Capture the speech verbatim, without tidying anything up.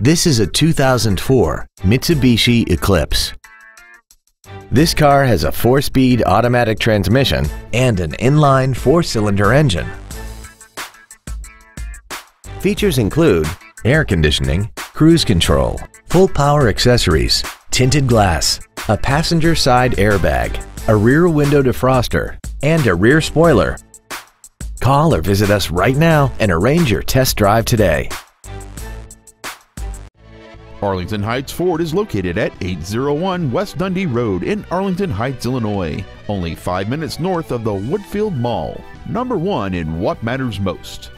This is a two thousand four Mitsubishi Eclipse. This car has a four-speed automatic transmission and an inline four-cylinder engine. Features include air conditioning, cruise control, full power accessories, tinted glass, a passenger side airbag, a rear window defroster, and a rear spoiler. Call or visit us right now and arrange your test drive today. Arlington Heights Ford is located at eight oh one West Dundee Road in Arlington Heights, Illinois, only five minutes north of the Woodfield Mall, number one in what matters most.